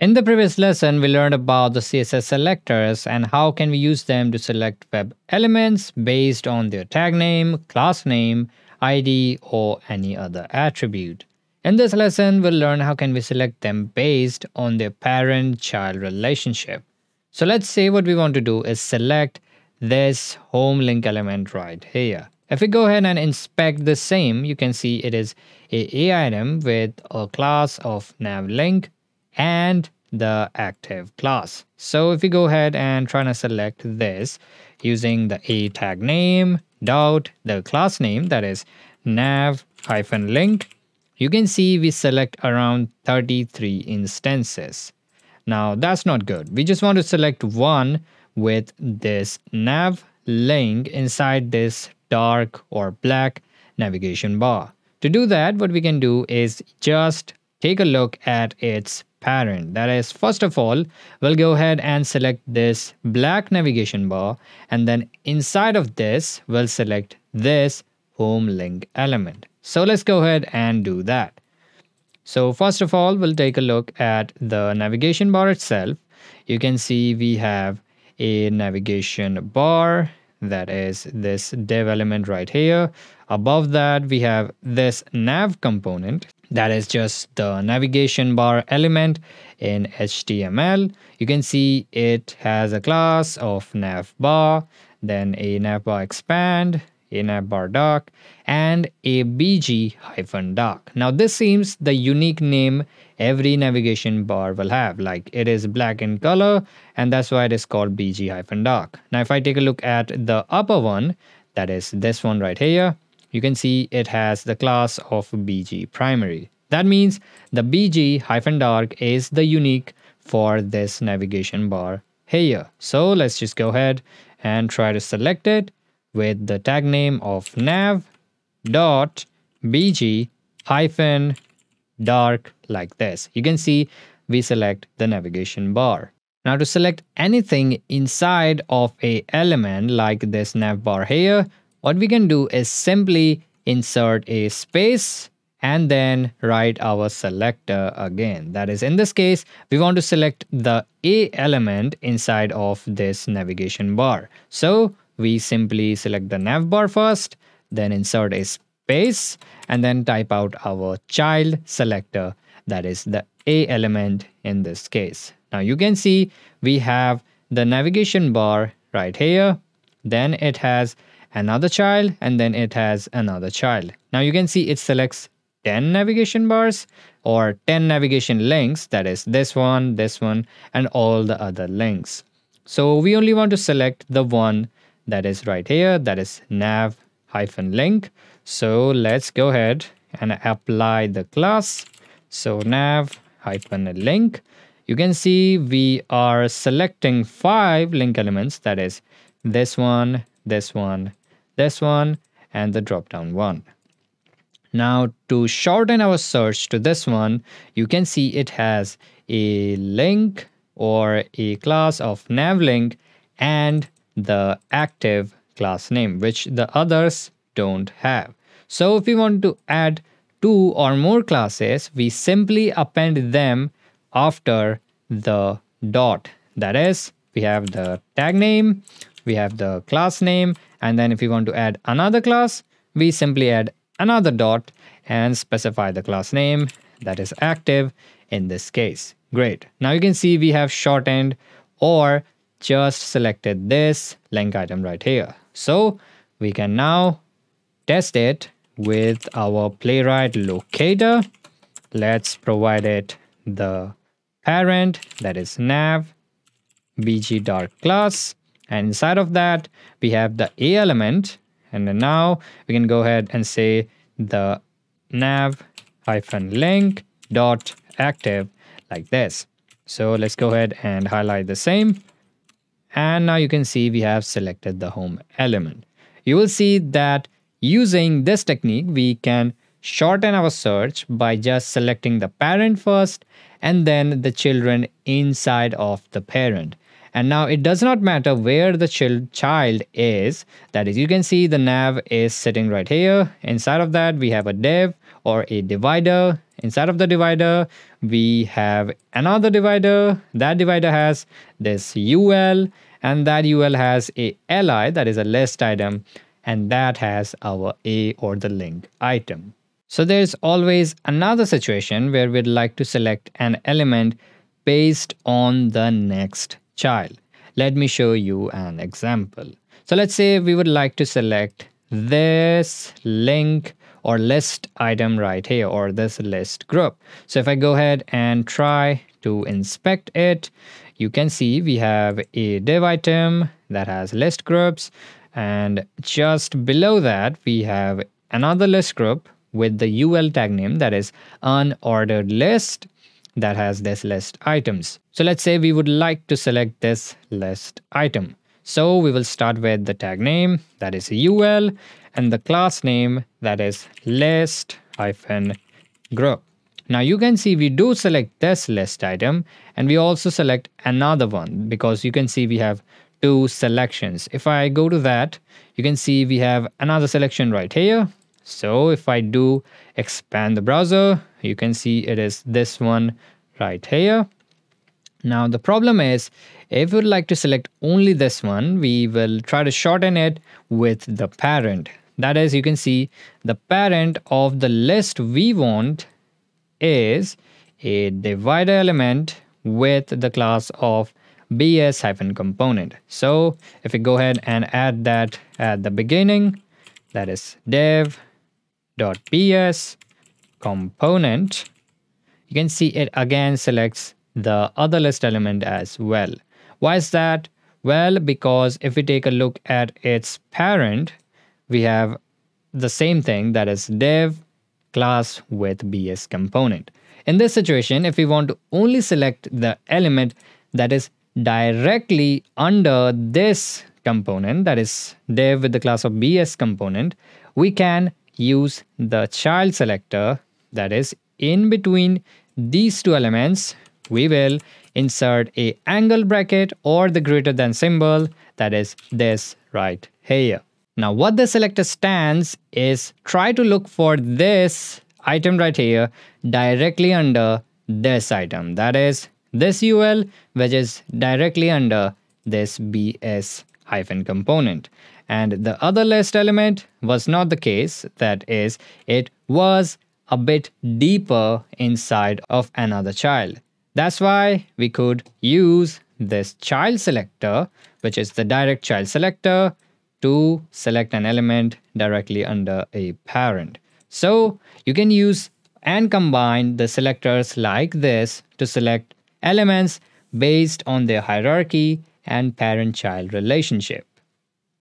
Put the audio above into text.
In the previous lesson, we learned about the CSS selectors and how can we use them to select web elements based on their tag name, class name, ID, or any other attribute. In this lesson, we'll learn how can we select them based on their parent-child relationship. So let's say what we want to do is select this home link element right here. If we go ahead and inspect the same, you can see it is an item with a class of nav-link and the active class. So if we go ahead and try to select this using the a tag name dot the class name, that is nav-link, you can see we select around 33 instances. Now that's not good. We just want to select one with this nav-link inside this dark or black navigation bar. To do that, what we can do is just take a look at its parent. That is, first of all, we'll go ahead and select this black navigation bar, and then inside of this we'll select this home link element. So let's go ahead and do that. So first of all, we'll take a look at the navigation bar itself. You can see we have a navigation bar, that is this div element right here. Above that we have this nav component, that is just the navigation bar element in HTML. You can see it has a class of nav bar, then a nav bar expand, a nav bar dark, and a bg-dark. Now this seems the unique name every navigation bar will have, like it is black in color and that's why it is called bg-dark. Now if I take a look at the upper one, that is this one right here, you can see it has the class of bg-primary. That means the bg-dark is the unique for this navigation bar here. So let's just go ahead and try to select it with the tag name of nav.bg-dark like this. You can see we select the navigation bar. Now to select anything inside of a element like this nav bar here, what we can do is simply insert a space and then write our selector again. That is, in this case, we want to select the a element inside of this navigation bar. So we simply select the nav bar first, then insert a space, and then type out our child selector, that is the a element in this case. Now you can see we have the navigation bar right here, then it has another child, and then it has another child. Now you can see it selects 10 navigation bars or 10 navigation links, that is this one, and all the other links. So we only want to select the one that is right here, that is nav-link. So let's go ahead and apply the class. So nav-link. You can see we are selecting 5 link elements, that is this one, this one, this one, and the drop down one. Now to shorten our search to this one, you can see it has a link or a class of nav-link and the active class name, which the others don't have. So if we want to add 2 or more classes, we simply append them after the dot. That is, we have the tag name, we have the class name, and then if we want to add another class, we simply add another dot and specify the class name, that is active in this case. Great. Now you can see we have shortened or just selected this link item right here. So we can now test it with our Playwright locator. Let's provide it the parent, that is nav bg-dark class, and inside of that we have the a element, and then now we can go ahead and say the nav-link dot active like this. So let's go ahead and highlight the same, and now you can see we have selected the home element. You will see that using this technique we can shorten our search by just selecting the parent first and then the children inside of the parent. And now it does not matter where the child is, that is, you can see the nav is sitting right here. Inside of that we have a div or a divider. Inside of the divider, we have another divider. That divider has this UL, and that UL has a li, that is a list item, and that has our a or the link item. So there's always another situation where we'd like to select an element based on the next child. Let me show you an example. So let's say we would like to select this link or list item right here, or this list group. So if I go ahead and try to inspect it, you can see we have a div item that has list groups, and just below that we have another list group with the UL tag name, that is unordered list, that has this list items. So let's say we would like to select this list item. So we will start with the tag name, that is UL, and the class name, that is list-group. Now you can see we do select this list item, and we also select another one, because you can see we have two selections. If I go to that, you can see we have another selection right here. So if I do expand the browser, you can see it is this one right here. Now the problem is, if you'd like to select only this one, we will try to shorten it with the parent. That is, you can see the parent of the list we want is a divider element with the class of bs-component. So if we go ahead and add that at the beginning, that is div.bs-component, you can see it again selects the other list element as well. Why is that? Well, because if we take a look at its parent, we have the same thing, that is div class with bs component. In this situation, if we want to only select the element that is directly under this component, that is div with the class of bs component, we can use the child selector, that is in between these two elements, we will insert a angle bracket or the greater than symbol, that is this right here. Now what the selector stands is try to look for this item right here directly under this item, that is this UL, which is directly under this bs-component. And the other list element was not the case, that is it was a bit deeper inside of another child. That's why we could use this child selector, which is the direct child selector, to select an element directly under a parent. So you can use and combine the selectors like this to select elements based on their hierarchy and parent-child relationship.